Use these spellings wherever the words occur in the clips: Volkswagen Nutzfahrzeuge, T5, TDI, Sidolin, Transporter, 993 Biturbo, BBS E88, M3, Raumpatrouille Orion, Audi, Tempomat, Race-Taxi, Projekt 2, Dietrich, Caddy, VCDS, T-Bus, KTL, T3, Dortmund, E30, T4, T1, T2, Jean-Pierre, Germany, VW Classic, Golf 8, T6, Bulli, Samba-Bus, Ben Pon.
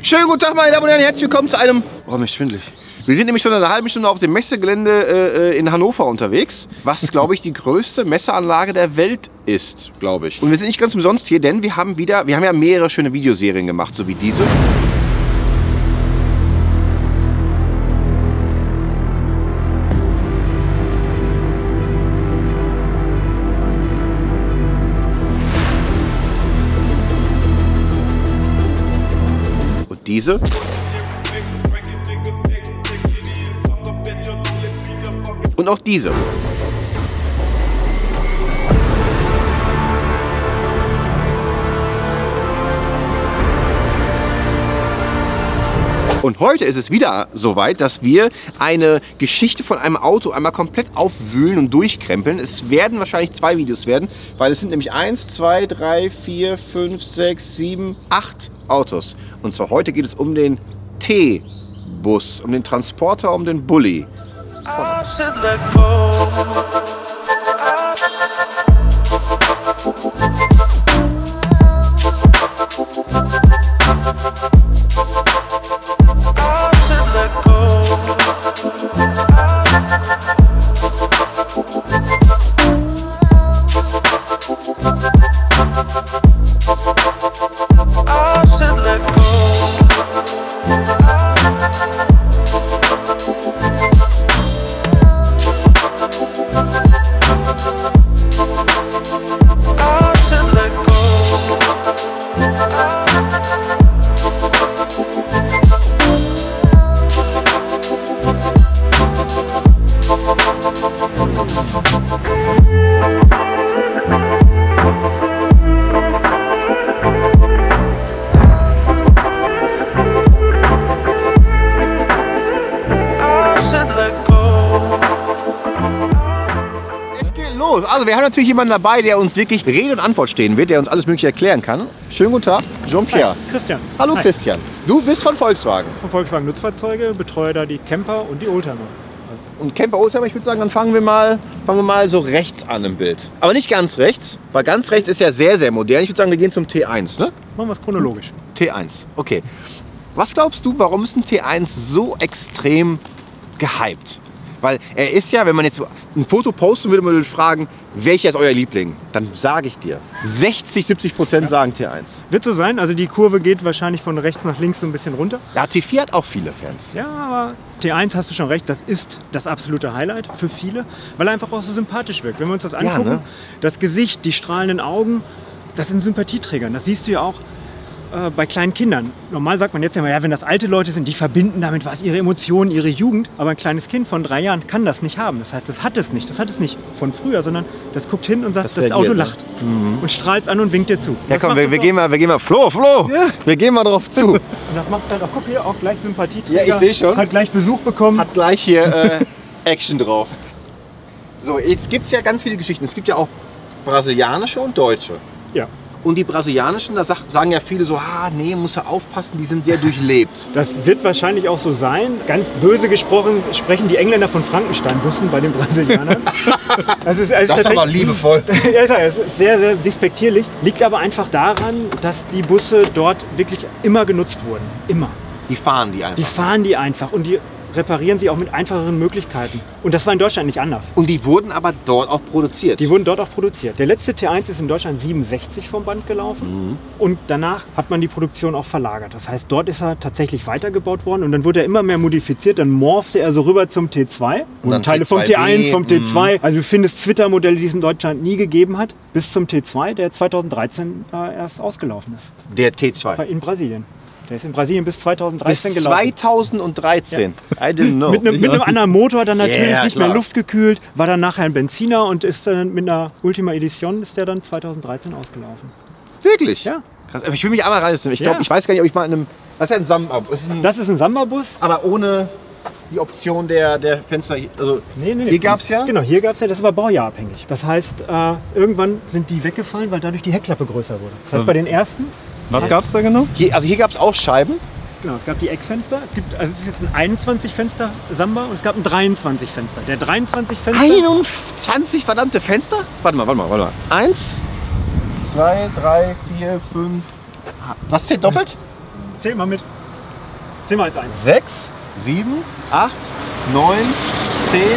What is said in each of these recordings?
Schönen guten Tag, meine Damen und Herren, herzlich willkommen zu einem... Oh, mir ist schwindelig. Wir sind nämlich schon eine halbe Stunde auf dem Messegelände in Hannover unterwegs, was, glaube ich, die größte Messeanlage der Welt ist, glaube ich. Und wir sind nicht ganz umsonst hier, denn wir haben ja mehrere schöne Videoserien gemacht, so wie diese. Diese. Und auch diese. Und heute ist es wieder soweit, dass wir eine Geschichte von einem Auto einmal komplett aufwühlen und durchkrempeln. Es werden wahrscheinlich zwei Videos werden, weil es sind nämlich 1, 2, 3, 4, 5, 6, 7, 8 Autos. Und zwar heute geht es um den T-Bus, um den Transporter, um den Bulli. Also wir haben natürlich jemanden dabei, der uns wirklich Rede und Antwort stehen wird, der uns alles Mögliche erklären kann. Schönen guten Tag, Jean-Pierre. Christian. Hallo. Hi. Christian. Du bist von Volkswagen. Von Volkswagen Nutzfahrzeuge, betreue da die Camper und die Oldtimer. Und Camper, Oldtimer, ich würde sagen, dann fangen wir mal so rechts an im Bild. Aber nicht ganz rechts, weil ganz rechts ist ja sehr, sehr modern. Ich würde sagen, wir gehen zum T1, ne? Machen wir es chronologisch. T1, okay. Was glaubst du, warum ist ein T1 so extrem gehypt? Weil er ist ja, wenn man jetzt ein Foto posten würde, man würde fragen, welcher ist euer Liebling? Dann sage ich dir, 60–70% sagen T1. Wird so sein, also die Kurve geht wahrscheinlich von rechts nach links so ein bisschen runter. Ja, T4 hat auch viele Fans. Ja, aber T1 hast du schon recht, das ist das absolute Highlight für viele, weil er einfach auch so sympathisch wirkt. Wenn wir uns das angucken, ja, ne? Das Gesicht, die strahlenden Augen, das sind Sympathieträger. Das siehst du ja auch bei kleinen Kindern. Normal sagt man jetzt immer, ja, wenn das alte Leute sind, die verbinden damit was, ihre Emotionen, ihre Jugend. Aber ein kleines Kind von 3 Jahren kann das nicht haben. Das heißt, das hat es nicht von früher, sondern das guckt hin und sagt, das Auto lacht. Mhm. Und strahlt es an und winkt dir zu. Ja, das komm, wir gehen mal, Flo, ja. Wir gehen mal drauf zu. Und das macht halt auch, guck hier, auch gleich Sympathieträger. Ja, ich sehe schon. Hat gleich Besuch bekommen. Hat gleich hier Action drauf. So, jetzt gibt es ja ganz viele Geschichten. Es gibt ja auch brasilianische und deutsche. Ja. Und die brasilianischen, da sagen ja viele so, ah, nee, muss er aufpassen, die sind sehr durchlebt. Das wird wahrscheinlich auch so sein. Ganz böse gesprochen sprechen die Engländer von Frankenstein-Bussen bei den Brasilianern. Das ist aber liebevoll. Ja, es ist sehr, sehr despektierlich. Liegt aber einfach daran, dass die Busse dort wirklich immer genutzt wurden. Immer. Die fahren die einfach. Die fahren die einfach. Und die reparieren sie auch mit einfacheren Möglichkeiten. Und das war in Deutschland nicht anders. Und die wurden aber dort auch produziert? Die wurden dort auch produziert. Der letzte T1 ist in Deutschland 67 vom Band gelaufen. Mhm. Und danach hat man die Produktion auch verlagert. Das heißt, dort ist er tatsächlich weitergebaut worden und dann wurde er immer mehr modifiziert. Dann morphte er so rüber zum T2. Und dann Teile vom T1, vom T2. Also du findest Twitter-Modelle, die es in Deutschland nie gegeben hat, bis zum T2, der 2013 erst ausgelaufen ist. Der T2? In Brasilien. Der ist in Brasilien bis 2013 gelaufen. Bis 2013? Ja. I didn't know. Mit einem anderen Motor, dann natürlich nicht mehr luftgekühlt, war dann nachher ein Benziner und ist dann mit einer Ultima Edition ist der dann 2013 ausgelaufen. Wirklich? Ja. Krass. Ich will mich einmal reinsetzen. Ich glaube, ich weiß gar nicht, ob ich mal in einem... Was ist ein Samba-Bus? Das ist ein Samba-Bus. Aber ohne die Option der Fenster. Also nee, hier gab es ja? Genau, hier gab es ja, das war baujahrabhängig. Das heißt, irgendwann sind die weggefallen, weil dadurch die Heckklappe größer wurde. Das heißt, bei den ersten... Was gab's da genau? Hier, also hier gab es auch Scheiben, Genau, es gab die Eckfenster. Es gibt, also es ist jetzt ein 21-Fenster Samba und es gab ein 23-Fenster. Der 23-Fenster... 21 verdammte Fenster? Warte mal. 1, 2, 3, 4, 5... Was zählt doppelt? Zähl mal mit. Zähl mal als 1. 6, 7, 8, 9, 10, 11,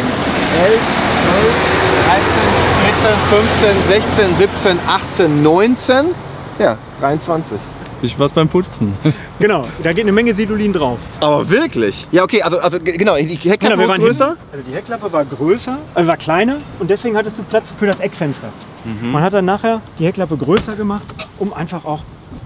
12, 13, 14, 15, 16, 17, 18, 19... Ja, 23. Viel Spaß beim Putzen. Genau, da geht eine Menge Sidolin drauf. Aber wirklich? Ja, okay, also genau, die Heckklappe war größer? Also die Heckklappe war größer, war kleiner und deswegen hattest du Platz für das Eckfenster. Mhm. Man hat dann nachher die Heckklappe größer gemacht, um einfach auch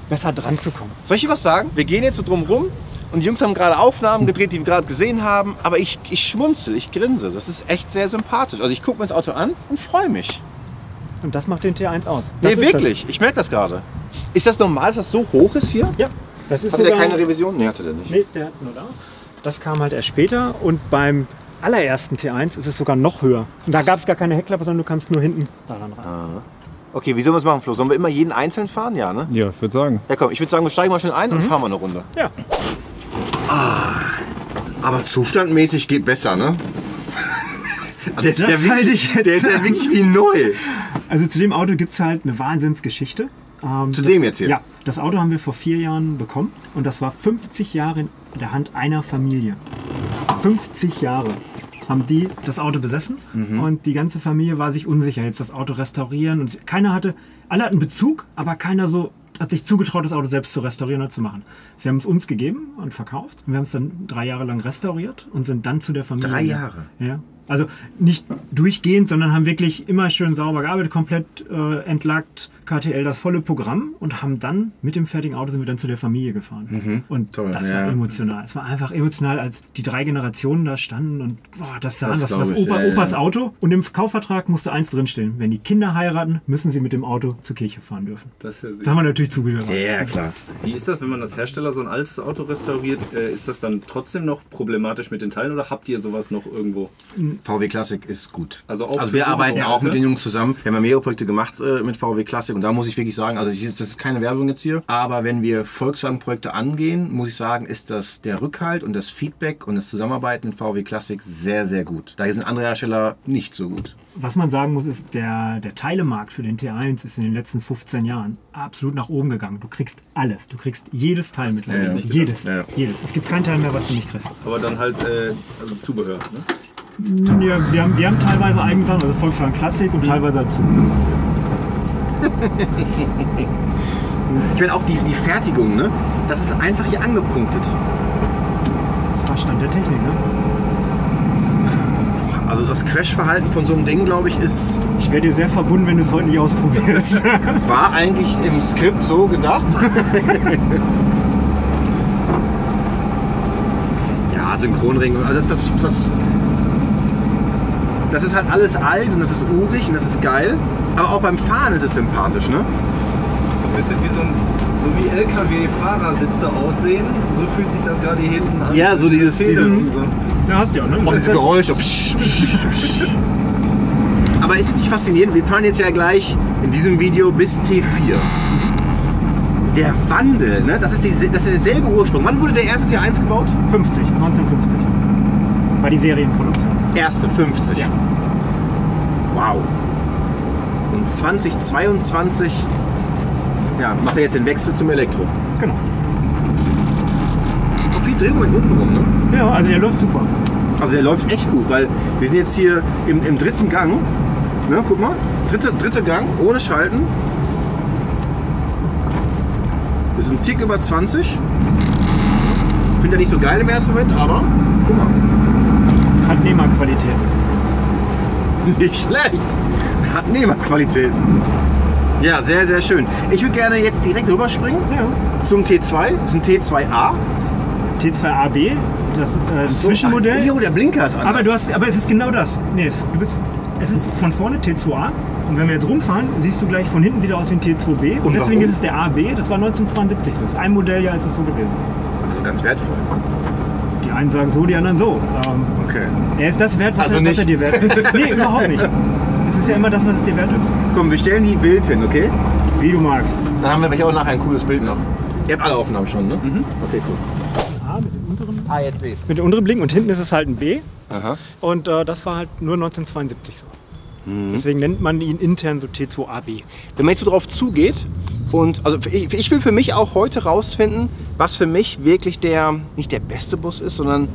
besser dran zu kommen. Soll ich dir was sagen? Wir gehen jetzt so drum rum und die Jungs haben gerade Aufnahmen gedreht, die wir gerade gesehen haben, aber ich schmunzel, ich grinse. Das ist echt sehr sympathisch. Also ich gucke mir das Auto an und freue mich. Und das macht den T1 aus. Das nee, wirklich. Das. Ich merke das gerade. Ist das normal, dass das so hoch ist hier? Ja. Das ist hatte der keine Revision? Nee, hatte der nicht. Nee, der hat nur da. Das kam halt erst später und beim allerersten T1 ist es sogar noch höher. Und da gab es gar keine Heckklappe, sondern du kamst nur hinten daran rein. Aha. Okay, wie sollen wir es machen, Flo? Sollen wir immer jeden einzeln fahren? Ja, ne? Ja, ich würde sagen. Ja, komm, ich würde sagen, wir steigen mal schnell ein und fahren mal eine Runde. Ja. Ah, aber zustandmäßig geht besser, ne? Der ist ja wirklich wie neu. Also zu dem Auto gibt es halt eine Wahnsinnsgeschichte. Zu dem jetzt hier? Ja, das Auto haben wir vor 4 Jahren bekommen und das war 50 Jahre in der Hand einer Familie. 50 Jahre haben die das Auto besessen und die ganze Familie war sich unsicher, jetzt das Auto restaurieren. Und keiner hatte, alle hatten Bezug, aber keiner so hat sich zugetraut, das Auto selbst zu restaurieren oder zu machen. Sie haben es uns gegeben und verkauft und wir haben es dann 3 Jahre lang restauriert und sind dann zu der Familie. 3 Jahre? Ja. Also nicht durchgehend, sondern haben wirklich immer schön sauber gearbeitet, komplett entlackt, KTL, das volle Programm und haben dann mit dem fertigen Auto sind wir dann zu der Familie gefahren. Mhm. Und toll, das war emotional. Es war einfach emotional, als die 3 Generationen da standen und boah, das sahen, das war Opas Auto. Und im Kaufvertrag musste eins drinstehen, wenn die Kinder heiraten, müssen sie mit dem Auto zur Kirche fahren dürfen. Das, da haben wir natürlich zugehört. Ja, klar. Wie ist das, wenn man als Hersteller so ein altes Auto restauriert? Ist das dann trotzdem noch problematisch mit den Teilen oder habt ihr sowas noch irgendwo? VW Classic ist gut. Also wir arbeiten auch mit den Jungs zusammen. Wir haben ja mehrere Projekte gemacht mit VW Classic und da muss ich wirklich sagen, also das ist keine Werbung jetzt hier, aber wenn wir Volkswagen-Projekte angehen, muss ich sagen, ist das der Rückhalt und das Feedback und das Zusammenarbeiten mit VW Classic sehr, sehr gut. Da sind andere Hersteller nicht so gut. Was man sagen muss, ist, der Teilemarkt für den T1 ist in den letzten 15 Jahren absolut nach oben gegangen. Du kriegst alles. Du kriegst jedes Teil mit. Jedes. Es gibt kein Teil mehr, was du nicht kriegst. Aber dann halt also Zubehör, ne? Ja, wir haben teilweise eigene Sachen, also Volkswagen Classic und teilweise dazu. Ich meine auch die Fertigung, ne? Das ist einfach hier angepunktet. Das war Stand der Technik, ne? Also das Crashverhalten von so einem Ding, glaube ich, ist... Ich wäre dir sehr verbunden, wenn du es heute nicht ausprobierst. War eigentlich im Skript so gedacht. Ja, Synchronring, also das ist halt alles alt und das ist urig und das ist geil, aber auch beim Fahren ist es sympathisch, ne? So ein bisschen wie so wie LKW-Fahrersitze aussehen, so fühlt sich das gerade hier hinten an. Ja, so dieses so. Ja, hast du ja, ne? Auch das Geräusch. Aber ist es nicht faszinierend? Wir fahren jetzt ja gleich in diesem Video bis T4. Der Wandel, ne? Das ist derselbe Ursprung. Wann wurde der erste T1 gebaut? 1950. War die Serienproduktion. Erste 50. Ja. Wow. Und 2022 ja, macht er jetzt den Wechsel zum Elektro. Genau. Auch viel Drehung unten rum, ne? Ja, also der läuft super. Also der läuft echt gut, weil wir sind jetzt hier im 3. Gang. Ne, guck mal, dritte Gang ohne Schalten. Das ist ein Tick über 20. Finde ja nicht so geil im ersten Moment, aber guck mal. Hat Nehmerqualitäten. Nicht schlecht. Hat Nehmerqualitäten. Ja, sehr, sehr schön. Ich würde gerne jetzt direkt rüberspringen zum T2. Das ist ein T2A. T2AB. Das ist ein Zwischenmodell. Jo, der Blinker ist anders. Aber es ist genau das. Nee, es ist von vorne T2A. Und wenn wir jetzt rumfahren, siehst du gleich von hinten wieder aus den T2B. Und deswegen ist es der AB. Das war 1972. Das ist ein Modelljahr, ist es so gewesen. Also ganz wertvoll. Die einen sagen so, die anderen so. Okay. Er ist das wert, was er dir wert ist. Nee, überhaupt nicht. Es ist ja immer das, was es dir wert ist. Komm, wir stellen die Bild hin, okay? Wie du magst. Dann haben wir vielleicht auch nachher ein cooles Bild noch. Ihr habt alle Aufnahmen schon, ne? Mhm. Okay, cool. Ah, jetzt sehe ich es. Mit dem unteren Blinken und hinten ist es halt ein B. Aha. Und das war halt nur 1972 so. Mhm. Deswegen nennt man ihn intern so T2AB. Wenn man jetzt so drauf zugeht, und also ich will für mich auch heute rausfinden, was für mich wirklich der, nicht der beste Bus ist, sondern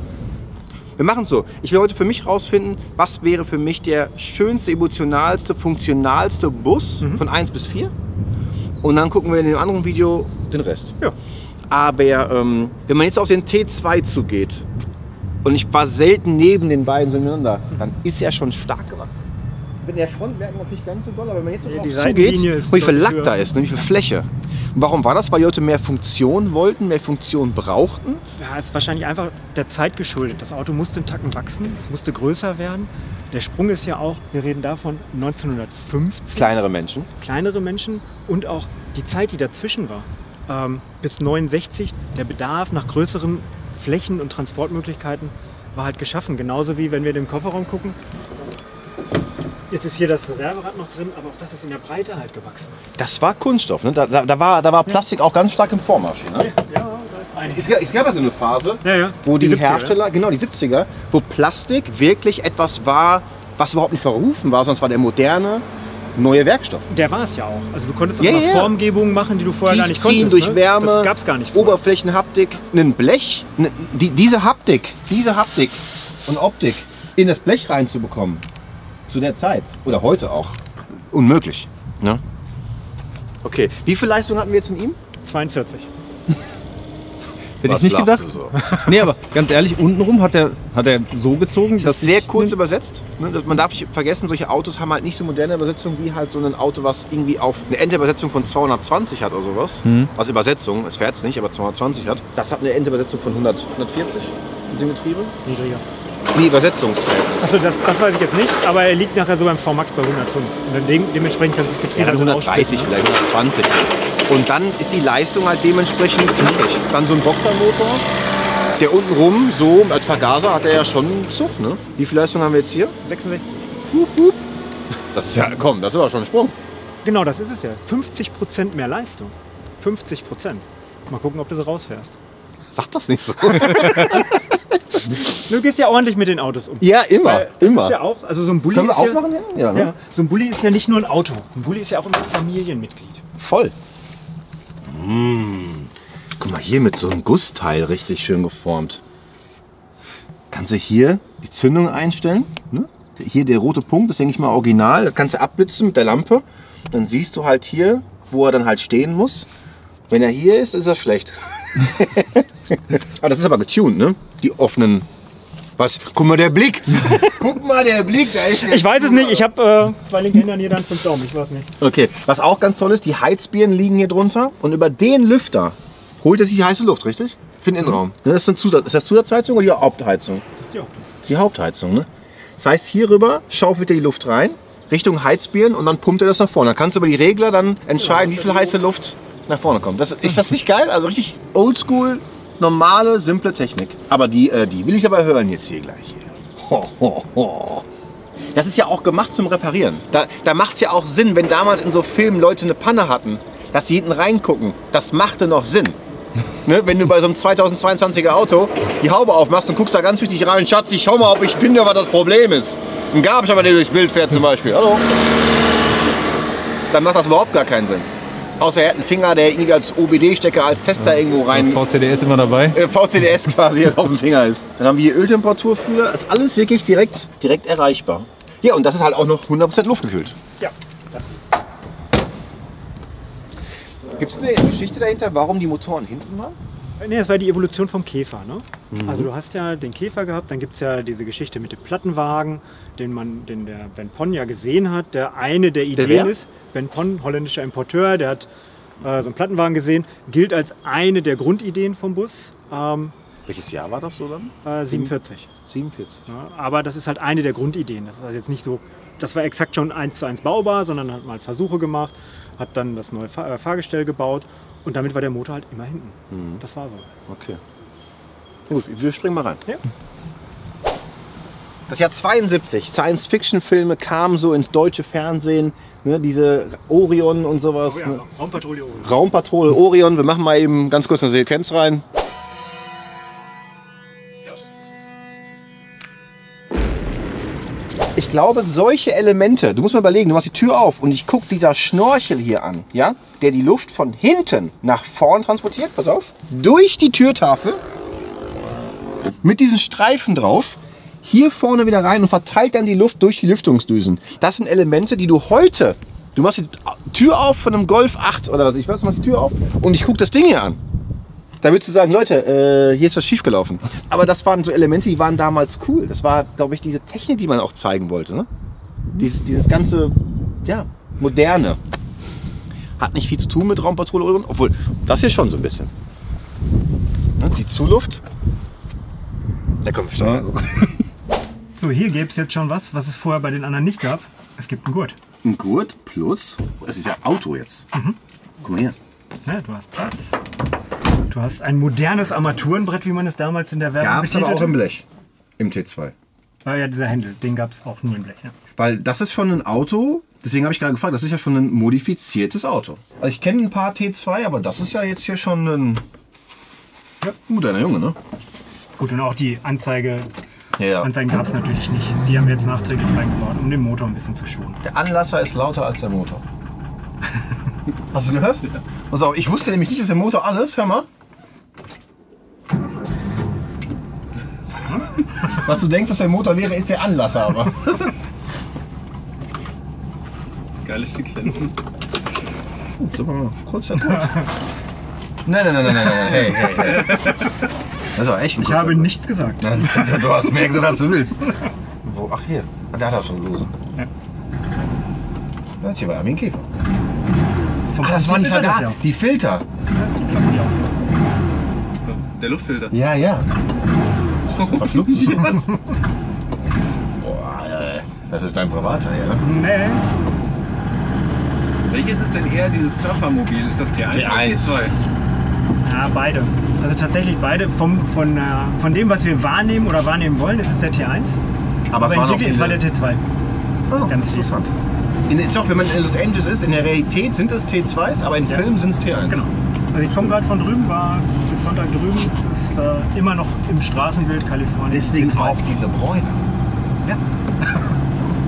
wir machen es so. Ich will heute für mich rausfinden, was wäre für mich der schönste, emotionalste, funktionalste Bus von 1 bis 4. Und dann gucken wir in dem anderen Video den Rest. Ja. Aber wenn man jetzt auf den T2 zugeht, und ich war selten neben den beiden so miteinander, dann ist er schon stark gewachsen. In der Front merkt man natürlich ganz so doll, aber wenn man jetzt so drauf zugeht, wie viel Lack da ist, nämlich wie viel Fläche. Und warum war das? Weil die Leute mehr Funktion wollten, mehr Funktion brauchten? Ja, ist wahrscheinlich einfach der Zeit geschuldet. Das Auto musste in Tacken wachsen, es musste größer werden. Der Sprung ist ja auch, wir reden davon, 1950. Kleinere Menschen. Kleinere Menschen und auch die Zeit, die dazwischen war. Bis 69, der Bedarf nach größeren Flächen und Transportmöglichkeiten war halt geschaffen. Genauso wie wenn wir in den Kofferraum gucken. Jetzt ist hier das Reserverad noch drin, aber auch das ist in der Breite halt gewachsen. Das war Kunststoff, ne? Da war Plastik auch ganz stark im Vormarsch. Ne? Ja, da ist einiges. Es gab also eine Phase, wo die Hersteller, genau die 70er, wo Plastik wirklich etwas war, was überhaupt nicht verrufen war, sonst war der moderne, neue Werkstoff. Der war es ja auch. Also du konntest auch Formgebungen machen, die du vorher gar nicht konntest. Durch Wärme, das gab's gar nicht vorher. Oberflächenhaptik, ein Blech, diese Haptik und Optik in das Blech reinzubekommen. Zu der Zeit oder heute auch unmöglich. Ne? Okay, wie viel Leistung hatten wir jetzt in ihm? 42. Hätte ich nicht gedacht. So? Nee, aber ganz ehrlich, untenrum hat er so gezogen. Das ist sehr kurz übersetzt. Ne? Man darf nicht vergessen, solche Autos haben halt nicht so moderne Übersetzungen wie halt so ein Auto, was irgendwie auf eine Endübersetzung von 220 hat oder sowas. Mhm. Also Übersetzung, es fährt es nicht, aber 220 hat. Das hat eine Endübersetzung von 100, 140 mit dem Getriebe. Niedriger. Nee, Übersetzungsverhältnis. Achso, das weiß ich jetzt nicht, aber er liegt nachher so beim VMAX bei 105. Und dementsprechend kann sich Getriebe 130 vielleicht, 120. Und dann ist die Leistung halt dementsprechend knackig. Dann so ein Boxermotor, der unten rum, so als Vergaser hat er ja schon einen Zug, ne? Wie viel Leistung haben wir jetzt hier? 66. Hup, hup. Das ist ja, komm, das ist aber schon ein Sprung. Genau, das ist es ja. 50% mehr Leistung. 50%. Mal gucken, ob du so rausfährst. Sag das nicht so. Du gehst ja ordentlich mit den Autos um. Ja, immer. Ist ja auch, also so ein Bulli können wir aufmachen? Ja, ne? Ja, so ein Bulli ist ja nicht nur ein Auto. Ein Bulli ist ja auch ein Familienmitglied. Voll. Mmh. Guck mal, hier mit so einem Gussteil richtig schön geformt. Kannst du hier die Zündung einstellen? Ne? Hier der rote Punkt, das denke ich mal original. Das kannst du abblitzen mit der Lampe. Dann siehst du halt hier, wo er dann halt stehen muss. Wenn er hier ist, ist er schlecht. Aber das ist aber getuned, ne? Die offenen. Was? Guck mal, der Blick! Guck mal, der Blick! Da ist der ich weiß es nicht, ich habe zwei linke Hände an jeder Hand 5 Daumen, ich weiß nicht. Okay, was auch ganz toll ist, die Heizbirnen liegen hier drunter und über den Lüfter holt er sich die heiße Luft, richtig? Für den Innenraum. Das ist das Zusatzheizung oder die Hauptheizung? Das ist die Hauptheizung. Das ist die Hauptheizung, ne? Das heißt, hier rüber schaufelt er die Luft rein, Richtung Heizbirnen und dann pumpt er das nach vorne. Dann kannst du über die Regler dann entscheiden, wie viel heiße Luft nach vorne kommt. Ist das nicht geil? Also richtig oldschool, normale, simple Technik. Aber die will ich aber hören jetzt hier gleich. Ho, ho, ho. Das ist ja auch gemacht zum Reparieren. Da macht es ja auch Sinn, wenn damals in so Filmen Leute eine Panne hatten, dass sie hinten reingucken. Das machte noch Sinn. Ne? Wenn du bei so einem 2022er Auto die Haube aufmachst und guckst da ganz wichtig rein, Schatz, ich schau mal, ob ich finde, was das Problem ist. Ein Gabelstapler, der durchs Bild fährt zum Beispiel. Hallo. Dann macht das überhaupt gar keinen Sinn. Außer er hat einen Finger, der irgendwie als OBD-Stecker, als Tester irgendwo rein... VCDS immer dabei? VCDS quasi, der auf dem Finger ist. Dann haben wir hier Öltemperaturfühler. Das ist alles wirklich direkt erreichbar. Ja, und das ist halt auch noch 100% luftgekühlt. Ja. Gibt es eine Geschichte dahinter, warum die Motoren hinten waren? Nee, das war die Evolution vom Käfer. Ne? Mhm. Also du hast ja den Käfer gehabt, dann gibt es ja diese Geschichte mit dem Plattenwagen, den der Ben Pon ja gesehen hat, der eine der Ideen ist. Ben Pon, holländischer Importeur, der hat so einen Plattenwagen gesehen, gilt als eine der Grundideen vom Bus. Welches Jahr war das so dann? 47. 47. Ja, aber das ist halt eine der Grundideen. Das ist also jetzt nicht so, das war exakt schon 1:1 baubar, sondern hat mal Versuche gemacht, hat dann das neue Fahrgestell gebaut. Und damit war der Motor halt immer hinten. Mhm. Das war so. Okay. Gut, wir springen mal rein. Ja. Das Jahr 72. Science-Fiction-Filme kamen so ins deutsche Fernsehen. Ne, diese Orion und sowas. Oh ja, ne? Raumpatrouille Orion. Raumpatrouille Orion. Wir machen mal eben ganz kurz eine Sequenz rein. Ich glaube, solche Elemente, du musst mal überlegen, du machst die Tür auf und ich gucke dieser Schnorchel hier an, ja, der die Luft von hinten nach vorn transportiert, pass auf, durch die Türtafel mit diesen Streifen drauf, hier vorne wieder rein und verteilt dann die Luft durch die Lüftungsdüsen. Das sind Elemente, die du heute, du machst die Tür auf von einem Golf 8 oder was, ich weiß, du machst die Tür auf und ich gucke das Ding hier an. Da würdest du sagen, Leute, hier ist was schiefgelaufen. Aber das waren so Elemente, die waren damals cool. Das war, glaube ich, diese Technik, die man auch zeigen wollte. Ne? Dieses ganze, ja, Moderne. Hat nicht viel zu tun mit Raumpatrouille Orion, obwohl das hier schon so ein bisschen. Ne? Die Zuluft. Da kommt schon. Ja. So, hier gäbe es jetzt schon was es vorher bei den anderen nicht gab. Es gibt einen Gurt. Ein Gurt plus, es ist ja Auto jetzt. Mhm. Guck mal hier. Ja, du hast Platz. Du hast ein modernes Armaturenbrett, wie man es damals in der Werbung gab. Gab es aber auch im Blech, im T2. Ah ja, dieser Händel, den gab es auch nie im Blech. Ja. Weil das ist schon ein Auto, deswegen habe ich gerade gefragt, das ist ja schon ein modifiziertes Auto. Also ich kenne ein paar T2, aber das ist ja jetzt hier schon ein moderner Junge, ne? Gut, und auch die Anzeigen gab es natürlich nicht. Die haben wir jetzt nachträglich reingebaut, um den Motor ein bisschen zu schonen. Der Anlasser ist lauter als der Motor. Hast du gehört? Ja. Pass auf, ich wusste nämlich nicht, dass der Motor an ist, hör mal. Was du denkst, dass der Motor wäre, ist der Anlasser aber. Geiles Stückchen. Sind wir mal kurz erkundig. Nein. Hey. Das war echt ein kurzer. Ich habe nichts gesagt. Du hast mehr gesagt, als du willst. Wo? Ach, hier. Der hat auch schon Lose. Ja. Das hier war ja wie ein Käfer. Ach, das waren die Filter. Der Luftfilter. Ja. Verschluckt. Boah, das ist dein privater, ja? Nee. Welches ist denn eher dieses Surfermobil? Ist das T1 oder T2? Ja, beide. Also tatsächlich beide. Von dem, was wir wahrnehmen oder wahrnehmen wollen, ist es der T1. Aber es war der T2. Oh, ganz interessant. Wenn man in Los Angeles ist, in der Realität sind es T2s, aber im Film sind es T1s. Genau. Also ich komme gerade von drüben, war bis Sonntag drüben, es ist immer noch im Straßenbild Kalifornien. Deswegen auch diese Bräune. Ja.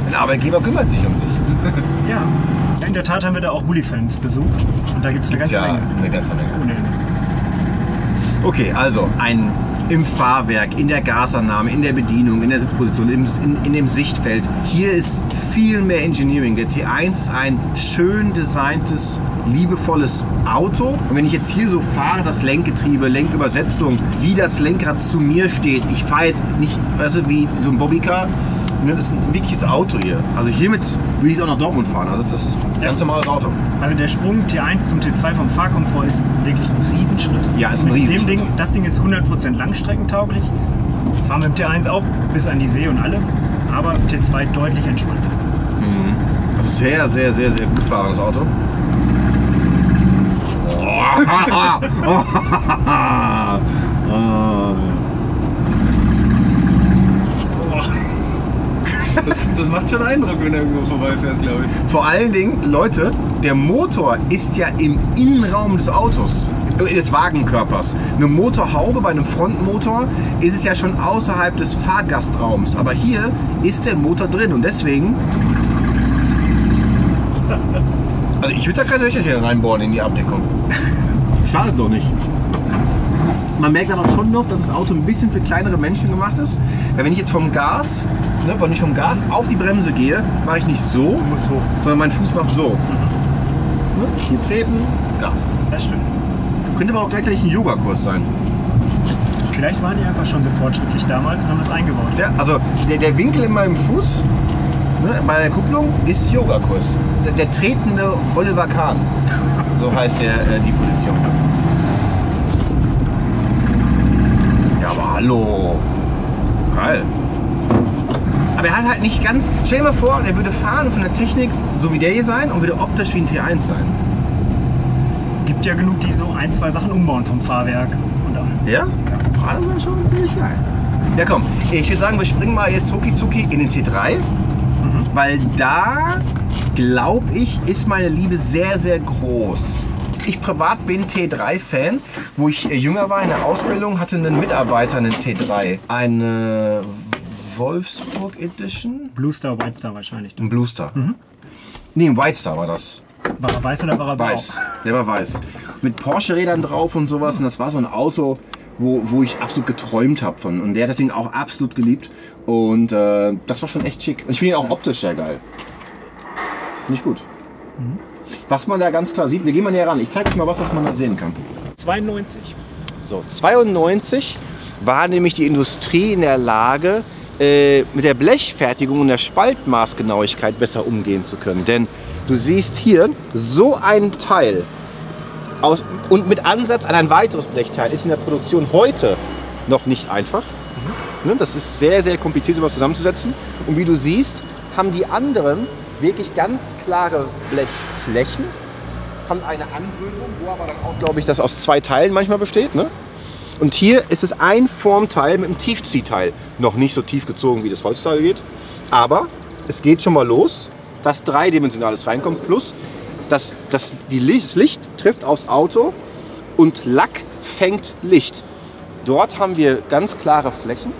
Ein Arbeitgeber kümmert sich um dich. Ja. In der Tat haben wir da auch Bulli-Fans besucht und da gibt es eine ganze Menge. Ja, eine ganze Menge. Okay, also im Fahrwerk, in der Gasannahme, in der Bedienung, in der Sitzposition, in dem Sichtfeld. Hier ist viel mehr Engineering. Der T1 ist ein schön designtes, liebevolles Auto. Und wenn ich jetzt hier so fahre, das Lenkgetriebe, Lenkübersetzung, wie das Lenkrad zu mir steht. Ich fahre jetzt nicht, weißt du, wie so ein Bobbycar. Das ist ein wirkliches Auto hier. Also hiermit will ich es auch nach Dortmund fahren. Also das ist ein ganz normales Auto. Also der Sprung T1 zum T2 vom Fahrkomfort ist wirklich ein Riesenschritt. Ja, ist ein Riesenschritt. Das Ding ist 100% langstreckentauglich. Wir fahren mit dem T1 auch bis an die See und alles. Aber T2 deutlich entspannter. Mhm. Also sehr, sehr, sehr, sehr gut fahrendes Auto. Das macht schon Eindruck, wenn du irgendwo vorbeifährst, glaube ich. Vor allen Dingen, Leute, der Motor ist ja im Innenraum des Autos, des Wagenkörpers. Eine Motorhaube bei einem Frontmotor ist es ja schon außerhalb des Fahrgastraums. Aber hier ist der Motor drin und deswegen... Also ich würde da kein Löcher hier reinbohren in die Abdeckung. Schadet doch nicht. Man merkt aber schon noch, dass das Auto ein bisschen für kleinere Menschen gemacht ist. Weil wenn ich jetzt vom Gas auf die Bremse gehe, mache ich nicht so, sondern mein Fuß macht so. Mhm. Ne? Hier treten, Gas. Das stimmt. Könnte aber auch gleichzeitig ein Yoga-Kurs sein. Vielleicht waren die einfach schon so fortschrittlich damals und haben das eingebaut. Ja, also der Winkel in meinem Fuß, ne, bei der Kupplung, ist Yoga-Kurs. Der tretende Oliver Kahn, so heißt die Position. Aber hallo, geil. Aber er hat halt nicht ganz, stell dir mal vor, er würde fahren von der Technik so wie der hier sein und würde optisch wie ein T1 sein. Gibt ja genug, die so ein, zwei Sachen umbauen vom Fahrwerk und allem. Ja? Gerade war schon ziemlich geil. Ja komm, ich würde sagen, wir springen mal jetzt rucki-zucki in den T3, weil da, glaube ich, ist meine Liebe sehr, sehr groß. Ich privat bin T3-Fan. Wo ich jünger war in der Ausbildung, hatte einen Mitarbeiter einen T3. Eine Wolfsburg Edition. Blue Star, White Star wahrscheinlich. Ein Blue Star. Mhm. Nee, ein White Star war das. War er weiß oder war er blau? Weiß. Der war weiß. Mit Porsche-Rädern drauf und sowas. Und das war so ein Auto, wo ich absolut geträumt habe von. Und der hat das Ding auch absolut geliebt. Und das war schon echt schick. Und ich finde ihn auch optisch sehr geil. Nicht gut. Mhm. Was man da ganz klar sieht, wir gehen mal näher ran. Ich zeige euch mal was man da sehen kann. 92. So, 92 war nämlich die Industrie in der Lage, mit der Blechfertigung und der Spaltmaßgenauigkeit besser umgehen zu können. Denn du siehst hier so ein Teil aus, und mit Ansatz an ein weiteres Blechteil ist in der Produktion heute noch nicht einfach. Mhm. Das ist sehr, sehr kompliziert, sowas zusammenzusetzen. Und wie du siehst, haben die anderen wirklich ganz klare Blechflächen, haben eine Anwölbung, wo aber dann auch, glaube ich, das aus zwei Teilen manchmal besteht. Ne? Und hier ist es ein Formteil mit einem Tiefziehteil. Noch nicht so tief gezogen, wie das heutzutage geht. Aber es geht schon mal los, dass Dreidimensionales reinkommt. Plus, das Licht trifft aufs Auto und Lack fängt Licht. Dort haben wir ganz klare Flächen,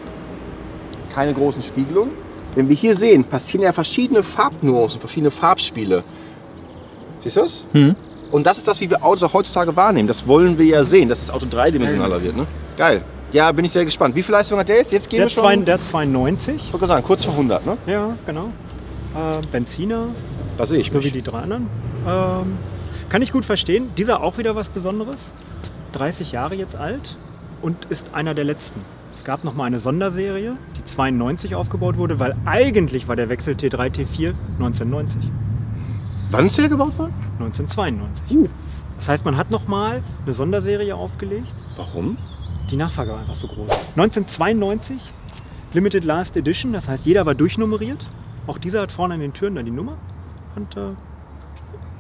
keine großen Spiegelungen. Wenn wir hier sehen, passieren ja verschiedene Farbnuancen, verschiedene Farbspiele. Siehst du das? Hm. Und das ist das, wie wir Autos auch heutzutage wahrnehmen. Das wollen wir ja sehen, dass das Auto dreidimensionaler wird. Ne? Geil. Ja, bin ich sehr gespannt. Wie viel Leistung hat der jetzt? Jetzt gehen wir schon... Der 92. Ich würde sagen, kurz vor 100, ne? Ja, genau. Benziner. Da sehe ich mich. So wie die drei anderen. Kann ich gut verstehen. Dieser auch wieder was Besonderes. 30 Jahre jetzt alt und ist einer der letzten. Es gab noch mal eine Sonderserie, die 92 aufgebaut wurde, weil eigentlich war der Wechsel T3, T4 1990. Wann ist der gebaut worden? 1992. Das heißt, man hat noch mal eine Sonderserie aufgelegt. Warum? Die Nachfrage war einfach so groß. 1992, Limited Last Edition, das heißt, jeder war durchnummeriert. Auch dieser hat vorne an den Türen dann die Nummer. Und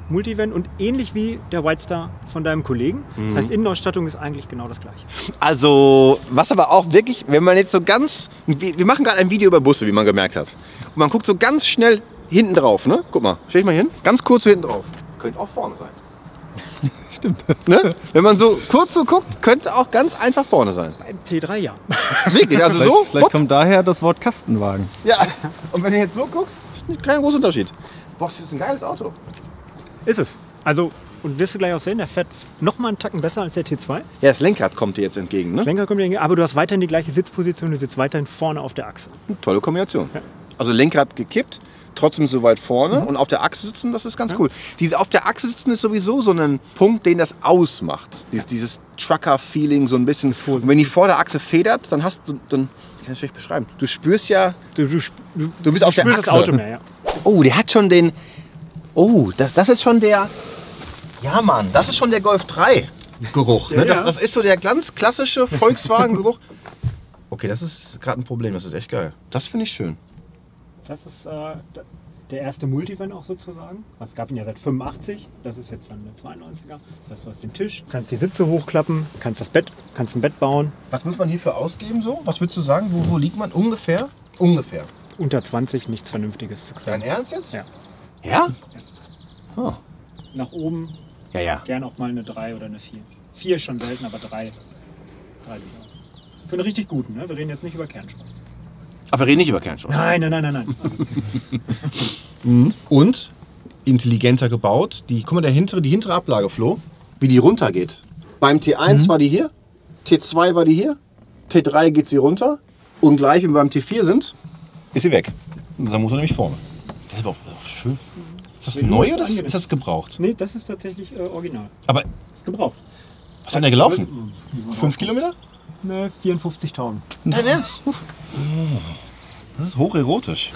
Multivan und ähnlich wie der White Star von deinem Kollegen. Das heißt, Innenausstattung ist eigentlich genau das Gleiche. Also, was aber auch wirklich, wenn man jetzt so ganz... Wir machen gerade ein Video über Busse, wie man gemerkt hat. Und man guckt so ganz schnell hinten drauf, ne? Guck mal, stell ich mal hin. Ganz kurz hinten drauf. Könnte auch vorne sein. Stimmt. Ne? Wenn man so kurz so guckt, könnte auch ganz einfach vorne sein. Beim T3 ja. Wirklich, also so. Vielleicht kommt daher das Wort Kastenwagen. Ja, und wenn du jetzt so guckst, ist kein großer Unterschied. Boah, das ist ein geiles Auto. Ist es. Also, und wirst du gleich auch sehen, der fährt noch mal einen Tacken besser als der T2. Ja, das Lenkrad kommt dir jetzt entgegen, ne? Das Lenkrad kommt dir entgegen, aber du hast weiterhin die gleiche Sitzposition, du sitzt weiterhin vorne auf der Achse. Eine tolle Kombination. Ja. Also Lenkrad gekippt, trotzdem so weit vorne und auf der Achse sitzen, das ist ganz cool. Diese auf der Achse sitzen ist sowieso so ein Punkt, den das ausmacht. Dieses Trucker-Feeling so ein bisschen. Und wenn die Vorderachse federt, dann hast du, dann ich kann es schlecht beschreiben. Du spürst ja, du bist auf der Achse. Das Auto mehr, ja. Oh, der hat schon den, oh, das ist schon der, ja Mann, das ist schon der Golf 3 Geruch. Ne? Ja, ja. Das ist so der ganz klassische Volkswagen Geruch. Okay, das ist gerade ein Problem, das ist echt geil. Das finde ich schön. Das ist der erste Multivan auch sozusagen. Also es gab ihn ja seit 85, das ist jetzt dann der 92er. Das heißt, du hast den Tisch, kannst die Sitze hochklappen, kannst das Bett, kannst ein Bett bauen. Was muss man hierfür ausgeben so? Was würdest du sagen? Wo liegt man ungefähr? Ungefähr. Unter 20 nichts Vernünftiges zu kriegen. Dein Ernst jetzt? Ja. Ja? Ja. Oh. Nach oben gern auch mal eine 3 oder eine 4. 4 ist schon selten, aber 3. 3 durchaus. Für einen richtig guten, ne? Wir reden jetzt nicht über Kernschrauben. Aber wir reden nicht über Kernstoff. Nein, nein, nein, nein, nein. Also. Und intelligenter gebaut. Guck mal, die hintere Ablage, Flo, wie die runter geht. Beim T1 war die hier, T2 war die hier, T3 geht sie runter. Und gleich, wenn wir beim T4 sind, ist sie weg. Und dann muss er nämlich vorne. Das ist auch schön. Ist das neu oder ist das gebraucht? Nee, das ist tatsächlich original. Aber ist gebraucht. Was hat denn der gelaufen? 5 Kilometer? Ne, 54.000. Dein Ernst? Das ist hocherotisch.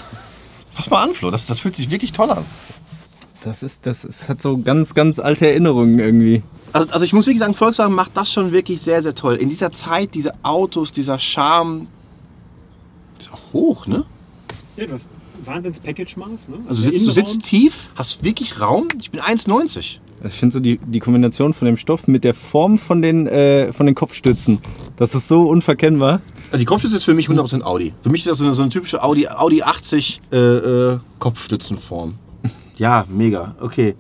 Fass mal an, Flo, das fühlt sich wirklich toll an. Das hat so ganz, ganz alte Erinnerungen irgendwie. Also ich muss wirklich sagen, Volkswagen macht das schon wirklich sehr, sehr toll. In dieser Zeit, diese Autos, dieser Charme, ist auch hoch, ne? Ja, das Wahnsinns-Package-Maß, ne? Also du sitzt tief, hast wirklich Raum. Ich bin 1,90. Ich finde so die Kombination von dem Stoff mit der Form von den Kopfstützen, das ist so unverkennbar. Also die Kopfstütze ist für mich 100% Audi. Für mich ist das so eine typische Audi 80 Kopfstützenform. Ja, mega. Okay,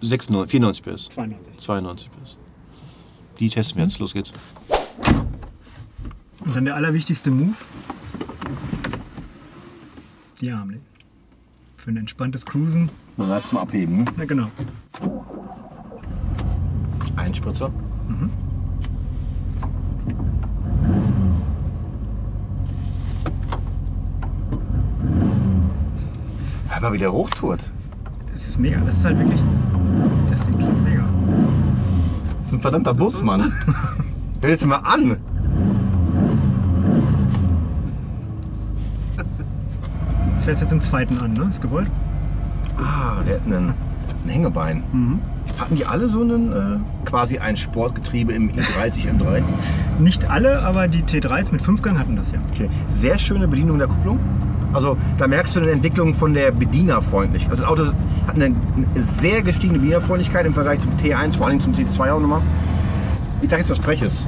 94 PS. 92 PS. Die testen wir jetzt. Los geht's. Und dann der allerwichtigste Move. Die Armlehnen. Für ein entspanntes Cruisen. Bereit zum Abheben, ne? Ja, genau. Einspritzer. Mhm. Hör mal, wie der hochturt. Das ist mega. Das ist halt wirklich... Das Ding klingt mega. Das ist ein verdammter Bus, so? Mann. Hör jetzt mal an! Du fährst jetzt im zweiten an, ne? Ist gewollt? Ah, der hat ein Hängebein. Mhm. Hatten die alle so einen, quasi ein Sportgetriebe im E30, M3? Nicht alle, aber die T3s mit 5-Gang hatten das ja. Okay. Sehr schöne Bedienung der Kupplung. Also da merkst du eine Entwicklung von der Bedienerfreundlichkeit. Also das Auto hat eine sehr gestiegene Bedienerfreundlichkeit im Vergleich zum T1, vor allem zum T2 auch nochmal. Ich sage jetzt was Freches.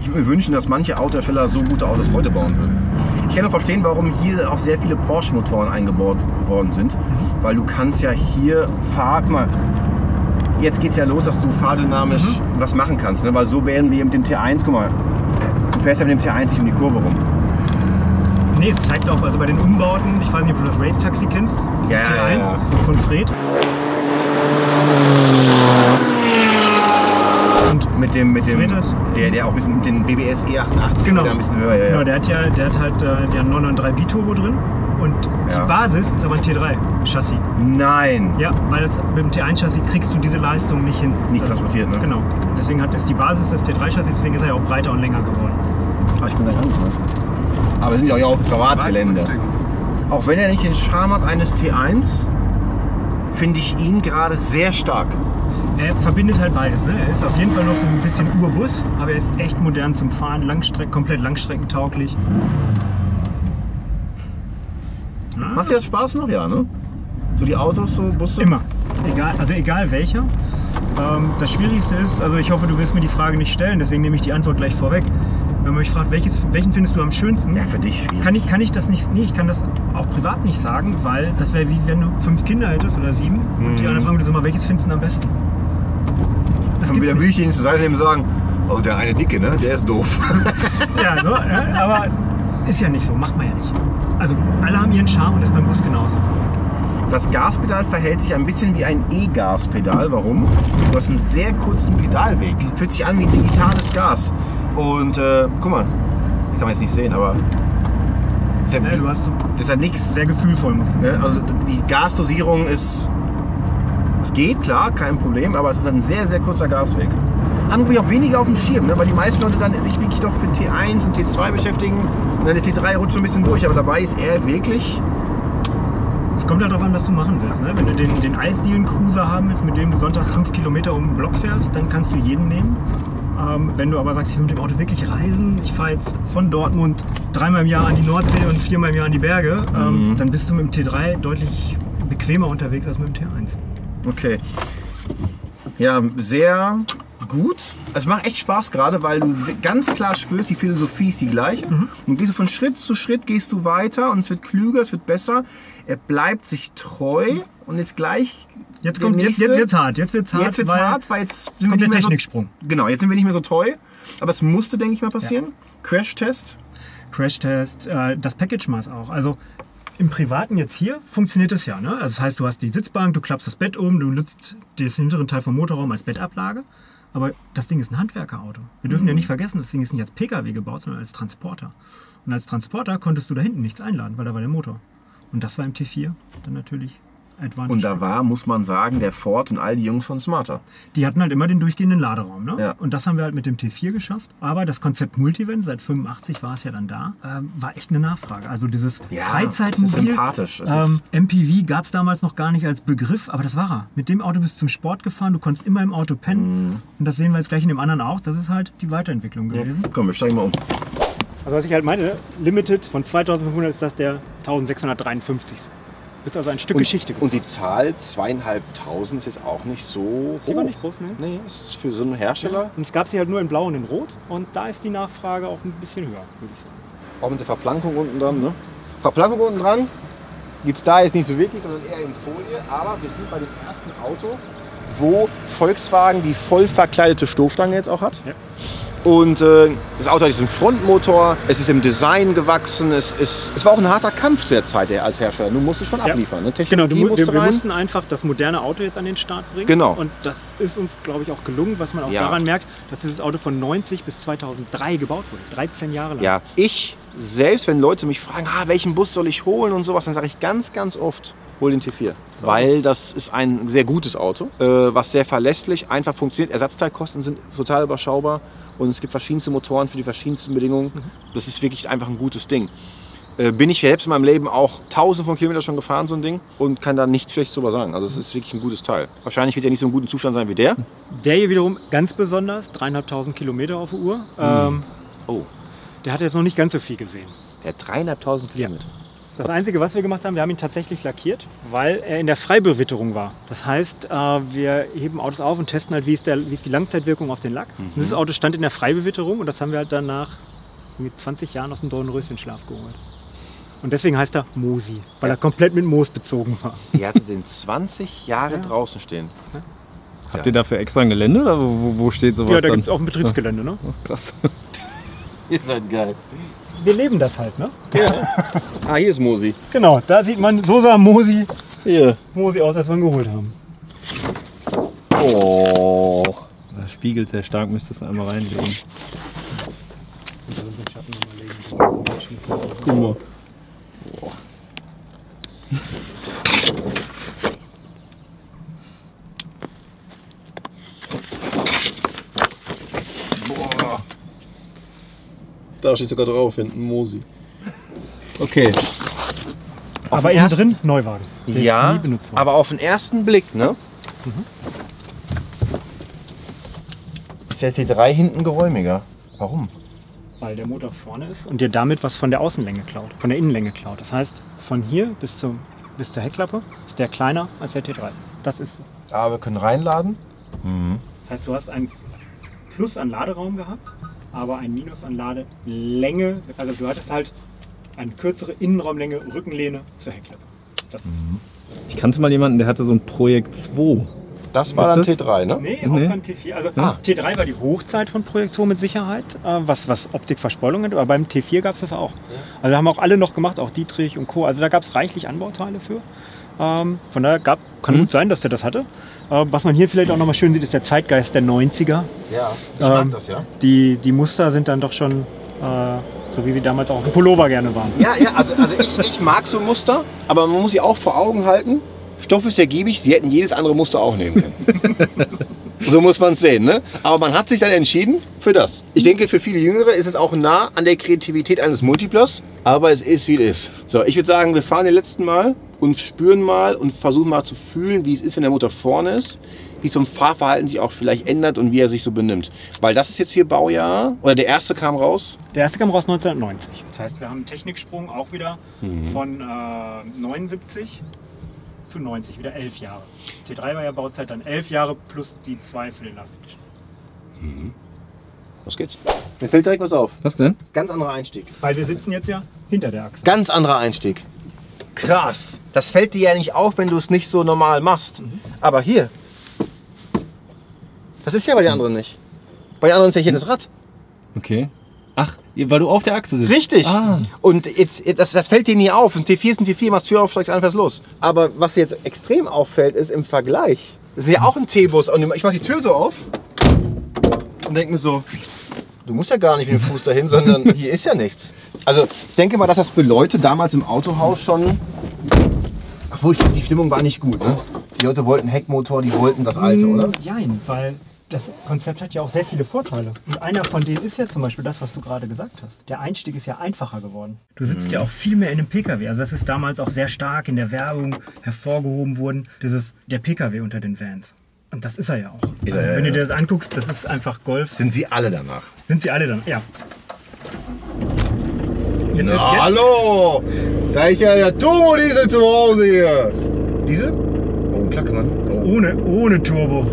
Ich würde mir wünschen, dass manche Autohersteller so gute Autos heute bauen würden. Ich kann auch verstehen, warum hier auch sehr viele Porsche-Motoren eingebaut worden sind, weil du kannst ja hier, fahr mal, jetzt geht es ja los, dass du fahrdynamisch was machen kannst, ne? Weil so werden wir mit dem T1, guck mal, du fährst ja mit dem T1 nicht um die Kurve rum. Nee, zeigt auch, also bei den Umbauten, ich weiß nicht, ob du das Race-Taxi kennst, ja, T1 von Fred. Und mit dem der auch ein bisschen mit dem BBS E88, genau, ein bisschen höher. Ja, ja. Genau, der hat halt der 993 Biturbo drin und ja, die Basis ist aber ein T3-Chassis. Nein! Ja, weil das, mit dem T1-Chassis kriegst du diese Leistung nicht hin. Nicht transportiert, ne? Genau. Deswegen hat es die Basis des T3-Chassis, deswegen ist er ja auch breiter und länger geworden. Ah, ich bin gleich angeschlossen. Aber wir sind ja auch auf Privatgelände. Auch wenn er nicht den Charme hat eines T1, finde ich ihn gerade sehr stark. Er verbindet halt beides, ne? Er ist auf jeden Fall noch so ein bisschen Urbus, aber er ist echt modern zum Fahren, komplett langstreckentauglich. Ah. Macht dir das Spaß noch? Ja, ne? So die Autos, so Busse? Immer. Egal, also egal welcher. Das Schwierigste ist, also ich hoffe, du wirst mir die Frage nicht stellen, deswegen nehme ich die Antwort gleich vorweg. Wenn man mich fragt, welchen findest du am schönsten? Ja, für dich schwierig. Kann ich das nicht, nee, ich kann das auch privat nicht sagen, weil das wäre wie wenn du 5 Kinder hättest oder 7 und die anderen fragen dich immer, welches findest du am besten? Wieder will ich ihn zur Seite nehmen und sagen, also der eine Dicke, ne? Der ist doof. Ja, so, ja, aber ist ja nicht so, macht man ja nicht. Also alle haben ihren Charme und ist beim Bus genauso. Das Gaspedal verhält sich ein bisschen wie ein E-Gaspedal. Warum? Du hast einen sehr kurzen Pedalweg. Es fühlt sich an wie digitales Gas. Und guck mal, das kann man jetzt nicht sehen, aber ist ja, ja, du hast, das ist ja nichts. Sehr gefühlvoll muss. Ne? Also die Gasdosierung ist... Es geht, klar, kein Problem, aber es ist ein sehr, sehr kurzer Gasweg. Haben wir auch weniger auf dem Schirm, ne? Weil die meisten Leute dann sich wirklich doch für T1 und T2 beschäftigen und dann der T3 rutscht schon ein bisschen durch, aber dabei ist er wirklich... Es kommt halt darauf an, was du machen willst, ne? Wenn du den Eisdielen-Cruiser haben willst, mit dem du sonntags 5 Kilometer um den Block fährst, dann kannst du jeden nehmen. Wenn du aber sagst, ich will mit dem Auto wirklich reisen, ich fahre jetzt von Dortmund 3-mal im Jahr an die Nordsee und 4-mal im Jahr an die Berge, dann bist du mit dem T3 deutlich bequemer unterwegs als mit dem T1. Okay. Ja, sehr gut. Es macht echt Spaß gerade, weil du ganz klar spürst, die Philosophie ist die gleiche. Und gehst du von Schritt zu Schritt, gehst du weiter und es wird klüger, es wird besser. Er bleibt sich treu und jetzt gleich... Jetzt kommt jetzt wird's hart, weil jetzt sind wir nicht mehr Techniksprung. So, genau, jetzt sind wir nicht mehr so treu. Aber es musste, denke ich mal, passieren. Ja. Crashtest. Crashtest, das Package-Maß auch. Also im Privaten jetzt hier funktioniert das ja, ne? Also das heißt, du hast die Sitzbank, du klappst das Bett um, du nutzt den hinteren Teil vom Motorraum als Bettablage. Aber das Ding ist ein Handwerkerauto. Wir dürfen ja nicht vergessen, das Ding ist nicht als Pkw gebaut, sondern als Transporter. Und als Transporter konntest du da hinten nichts einladen, weil da war der Motor. Und das war im T4 dann natürlich Advantage. Und da war, muss man sagen, der Ford und all die Jungs schon smarter. Die hatten halt immer den durchgehenden Laderaum, ne? Ja. Und das haben wir halt mit dem T4 geschafft. Aber das Konzept Multivan, seit 85 war es ja dann da, war echt eine Nachfrage. Also dieses Freizeitmobil, MPV gab es damals noch gar nicht als Begriff, aber das war er. Mit dem Auto bist du zum Sport gefahren, du konntest immer im Auto pennen. Und das sehen wir jetzt gleich in dem anderen auch. Das ist halt die Weiterentwicklung gewesen. Ja, komm, wir steigen mal um. Also was ich halt meine, Limited von 2500 ist das der 1653. Du bist also ein Stück Geschichte gefahren. Und die Zahl 2500 ist jetzt auch nicht so hoch. Die war nicht groß, ne? Nee, ist für so einen Hersteller. Ja. Und es gab sie halt nur in blau und in rot. Und da ist die Nachfrage auch ein bisschen höher, würde ich sagen. Auch mit der Verplankung unten dran, ne? Verplankung unten dran gibt es da jetzt nicht so wirklich, sondern eher in Folie. Aber wir sind bei dem ersten Auto, wo Volkswagen die voll verkleidete Stoßstange jetzt auch hat. Ja. Und das Auto hat diesen Frontmotor, es ist im Design gewachsen, es war auch ein harter Kampf zu der Zeit als Hersteller. Du musstest schon abliefern. Ne? Genau, wir mussten einfach das moderne Auto jetzt an den Start bringen. Genau. Und das ist uns, glaube ich, auch gelungen, was man auch daran merkt, dass dieses Auto von 90 bis 2003 gebaut wurde, 13 Jahre lang. Ja, ich selbst, wenn Leute mich fragen, welchen Bus soll ich holen und sowas, dann sage ich ganz, ganz oft, hol den T4, weil das ist ein sehr gutes Auto, was sehr verlässlich, einfach funktioniert. Ersatzteilkosten sind total überschaubar und es gibt verschiedenste Motoren für die verschiedensten Bedingungen. Das ist wirklich einfach ein gutes Ding. Bin ich selbst in meinem Leben auch tausend von Kilometern schon gefahren, so ein Ding, und kann da nichts Schlechtes drüber sagen. Also es ist wirklich ein gutes Teil. Wahrscheinlich wird er nicht so in gutem Zustand sein wie der. Der hier wiederum ganz besonders, 3.500 Kilometer auf der Uhr. Der hat jetzt noch nicht ganz so viel gesehen. Der hat 3.500 Kilometer. Ja. Das Einzige, was wir gemacht haben, wir haben ihn tatsächlich lackiert, weil er in der Freibewitterung war. Das heißt, wir heben Autos auf und testen halt, wie ist die Langzeitwirkung auf den Lack. Mhm. Dieses Auto stand in der Freibewitterung und das haben wir halt dann nach 20 Jahren aus dem Dornröschenschlaf geholt. Und deswegen heißt er Mosi, weil er komplett mit Moos bezogen war. Die hatte den 20 Jahre draußen stehen. Ja. Habt ihr dafür extra ein Gelände oder wo steht sowas? Ja, da gibt es auch ein Betriebsgelände. Ne? Oh, krass. Ihr seid geil. Wir leben das halt, ne? Ja. Hier ist Mosi. Genau, da sieht man, so sah Mosi, Mosi aus, als wir ihn geholt haben. Oh. Das spiegelt sehr stark, müsstest du einmal reinlegen. Guck mal. Da steht sogar drauf hinten, Mosi. Okay. Aber innen drin Neuwagen. Ja, aber auf den ersten Blick, ne? Mhm. Ist der T3 hinten geräumiger? Warum? Weil der Motor vorne ist und dir damit was von der Außenlänge klaut, von der Innenlänge klaut. Das heißt, von hier bis zur Heckklappe ist der kleiner als der T3. Das ist so. Aber wir können reinladen. Mhm. Das heißt, du hast ein Plus an Laderaum gehabt, aber ein Minus an Ladelänge, also du hattest halt eine kürzere Innenraumlänge, Rückenlehne zur Heckklappe. Das ist Ich kannte mal jemanden, der hatte so ein Projekt 2. Das war dann T3, ne? Nee, auch beim T4. Also T3 war die Hochzeit von Projekt 2 mit Sicherheit, was Optikverspeuerung hat, aber beim T4 gab es das auch. Ja. Also haben auch alle noch gemacht, auch Dietrich und Co. Also da gab es reichlich Anbauteile für. Von daher kann gut sein, dass der das hatte. Was man hier vielleicht auch nochmal schön sieht, ist der Zeitgeist der 90er. Ja, ich mag das, ja. Die Muster sind dann doch schon so, wie sie damals auch im Pullover gerne waren. Ja, ja, also ich mag so Muster, aber man muss sie auch vor Augen halten. Stoff ist ergiebig, sie hätten jedes andere Muster auch nehmen können. So muss man es sehen, ne? Aber man hat sich dann entschieden für das. Ich denke, für viele Jüngere ist es auch nah an der Kreativität eines Multiplus, aber es ist, wie es ist. So, ich würde sagen, wir fahren den letzten Mal und spüren mal und versuchen mal zu fühlen, wie es ist, wenn der Motor vorne ist, wie zum Fahrverhalten sich auch vielleicht ändert und wie er sich so benimmt. Weil das ist jetzt hier Baujahr, oder der erste kam raus? Der erste kam raus 1990. Das heißt, wir haben einen Techniksprung auch wieder von 79 zu 90, wieder 11 Jahre. T3 war ja Bauzeit dann 11 Jahre plus die 2 für den Lastischen. Mhm. Los geht's. Mir fällt direkt was auf. Was denn? Ganz anderer Einstieg. Weil wir sitzen jetzt ja hinter der Achse. Ganz anderer Einstieg. Krass, das fällt dir ja nicht auf, wenn du es nicht so normal machst. Aber hier, das ist ja bei den anderen nicht. Bei den anderen ist ja hier das Rad. Okay. Ach, weil du auf der Achse sitzt. Richtig. Ah. Und jetzt, das fällt dir nie auf. Ein T4 ist ein T4, machst Tür auf, steigst einfach los. Aber was jetzt extrem auffällt, ist im Vergleich. Das ist ja auch ein T-Bus. Und ich mache die Tür so auf und denke mir so, du musst ja gar nicht mit dem Fuß dahin, sondern hier ist ja nichts. Also ich denke mal, dass das für Leute damals im Autohaus schon, obwohl die Stimmung war nicht gut, ne? Die Leute wollten Heckmotor, die wollten das alte, oder? Nein, weil das Konzept hat ja auch sehr viele Vorteile. Und einer von denen ist ja zum Beispiel das, was du gerade gesagt hast. Der Einstieg ist ja einfacher geworden. Du sitzt ja auch viel mehr in einem Pkw. Also das ist damals auch sehr stark in der Werbung hervorgehoben worden, dieses der Pkw unter den Vans. Und das ist er ja auch. Also, wenn du dir das anguckst, das ist einfach Golf. Sind sie alle danach? Sind sie alle danach, ja. Na, hallo! Da ist ja der Turbo-Diesel zu Hause hier. Diesel? Oh, Klackemann. Oh. Ohne Turbo.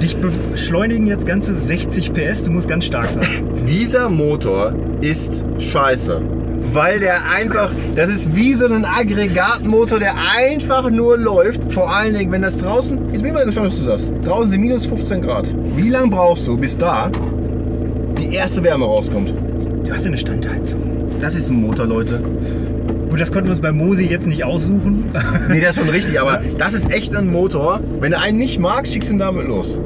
Dich beschleunigen jetzt ganze 60 PS, du musst ganz stark sein. Dieser Motor ist scheiße. weil der einfach, das ist wie so ein Aggregatmotor, der einfach nur läuft. Vor allen Dingen, wenn das draußen, jetzt bin ich mal gespannt, was du sagst, draußen sind minus 15 Grad. Wie lange brauchst du, bis da die erste Wärme rauskommt? Du hast ja eine Standheizung. Das ist ein Motor, Leute. Gut, das konnten wir uns bei Mosi jetzt nicht aussuchen. Nee, das ist schon richtig, aber das ist echt ein Motor. Wenn du einen nicht magst, schickst du ihn damit los.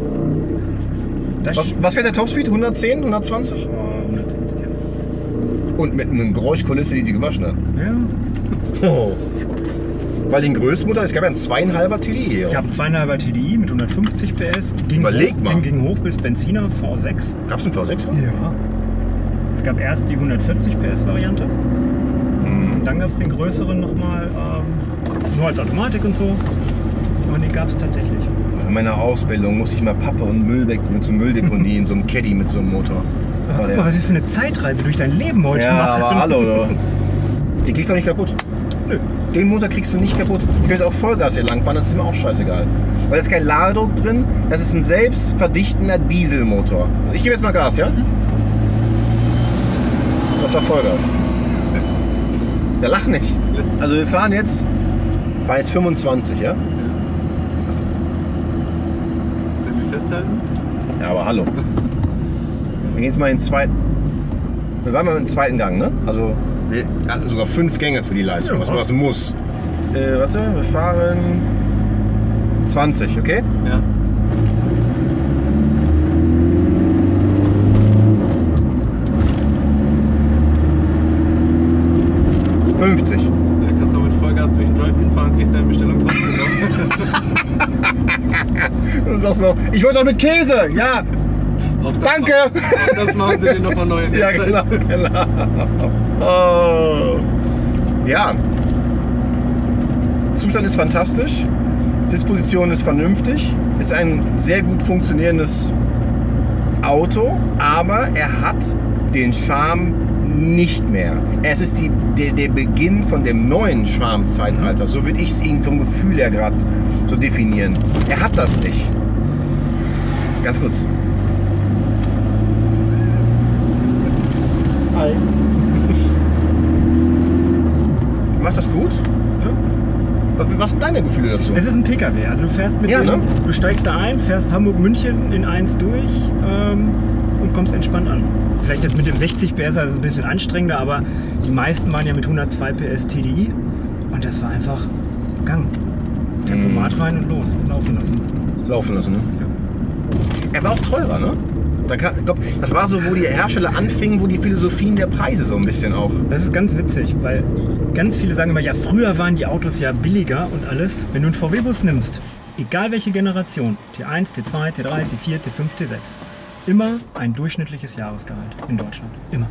Was fährt der Topspeed? 110, 120? 120, ja. Und mit einer Geräuschkulisse, die sie gewaschen hat. Ja. Oh. Weil den größten Motor, es gab ja einen 2,5er TDI. Es gab einen 2,5er TDI mit 150 PS. Überleg mal. Ging hoch bis Benziner, V6. Gab es einen V6er? Ja. Es gab erst die 140 PS Variante. Mhm. Dann gab es den größeren nochmal, nur als Automatik und so. Und den gab es tatsächlich. In meiner Ausbildung musste ich mal Pappe und Müll weg mit so einer Mülldeponie in so einem Caddy mit so einem Motor. Ja, guck mal, was ich für eine Zeitreise durch dein Leben heute mache. Ja, aber hallo, oder? Den kriegst du auch nicht kaputt. Nö. Den Motor kriegst du nicht kaputt. Du kannst auch Vollgas hier lang fahren, das ist mir auch scheißegal. Weil da ist kein Ladedruck drin, das ist ein selbstverdichtender Dieselmotor. Ich gebe jetzt mal Gas, ja? Das war Vollgas. Ja, lach nicht. Also wir fahren jetzt 25, ja? Festhalten? Ja, aber hallo. Wir gehen jetzt mal in den zweiten. Wir waren mal im zweiten Gang, ne? Also wir hatten sogar 5 Gänge für die Leistung, ja, was man das muss. Warte, wir fahren 20, okay? Ja. Ich wollte doch mit Käse, ja. Danke. Das machen Sie dir nochmal neu. Ja, genau, genau. Oh. Ja. Zustand ist fantastisch. Sitzposition ist vernünftig. Ist ein sehr gut funktionierendes Auto, aber er hat den Charme nicht mehr. Es ist der Beginn von dem neuen Charme-Zeitalter. So würde ich es Ihnen vom Gefühl her gerade so definieren. Er hat das nicht. Ganz kurz. Hi. Macht das gut? Ja. Was sind deine Gefühle dazu? Es ist ein PKW. Also du fährst mit dem, ne? Du steigst da ein, fährst Hamburg-München in 1 durch und kommst entspannt an. Vielleicht jetzt mit dem 60 PS ist es ein bisschen anstrengender, aber die meisten waren ja mit 102 PS TDI und das war einfach Gang. Tempomat rein und los. Laufen lassen. Laufen lassen, ne? Ja. Er war auch teurer, ne? Das war so, wo die Hersteller anfingen, wo die Philosophien der Preise so ein bisschen auch. Das ist ganz witzig, weil ganz viele sagen immer, ja, früher waren die Autos ja billiger und alles. Wenn du einen VW-Bus nimmst, egal welche Generation, T1, T2, T3, T4, T5, T6, immer ein durchschnittliches Jahresgehalt in Deutschland. Immer.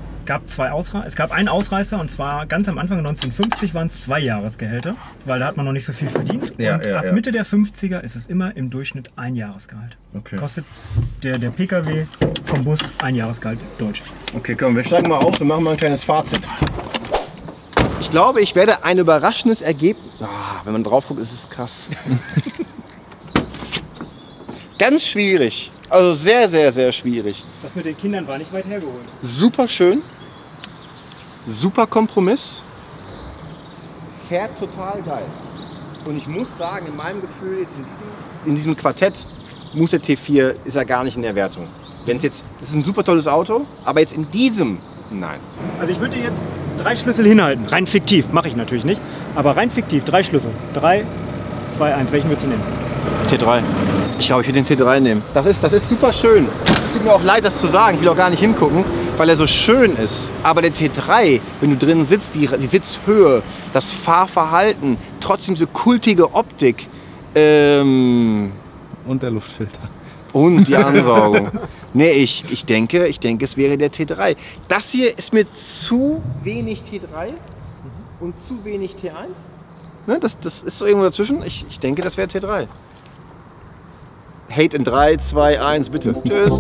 Es gab einen Ausreißer, und zwar ganz am Anfang 1950 waren es 2 Jahresgehälter, weil da hat man noch nicht so viel verdient. Ja, und ab Mitte der 50er ist es immer im Durchschnitt ein Jahresgehalt. Okay. Kostet der PKW vom Bus ein Jahresgehalt deutsch. Okay, komm, wir steigen mal auf und machen mal ein kleines Fazit. Ich glaube, ich werde ein überraschendes Ergebnis... wenn man drauf guckt, ist es krass. Ganz schwierig. Also sehr, sehr, sehr schwierig. Das mit den Kindern war nicht weit hergeholt. Super schön. Super Kompromiss. Fährt total geil. Und ich muss sagen, in meinem Gefühl, jetzt in diesem Quartett muss der T4, ist er gar nicht in der Wertung. Wenn es jetzt, das ist ein super tolles Auto, aber jetzt in diesem, nein. Also ich würde dir jetzt 3 Schlüssel hinhalten. Rein fiktiv, mache ich natürlich nicht. Aber rein fiktiv, 3 Schlüssel. 3, 2, 1. Welchen würdest du nehmen? T3. Ich glaube, ich würde den T3 nehmen. Das ist super schön. Tut mir auch leid, das zu sagen. Ich will auch gar nicht hingucken, weil er so schön ist. Aber der T3, wenn du drin sitzt, die Sitzhöhe, das Fahrverhalten, trotzdem diese kultige Optik. Und der Luftfilter. Und die Ansaugung. Nee, ich denke, es wäre der T3. Das hier ist mir zu wenig T3 und zu wenig T1. Ne, das ist so irgendwo dazwischen. Ich denke, das wäre T3. Hate in 3, 2, 1, bitte. Tschüss.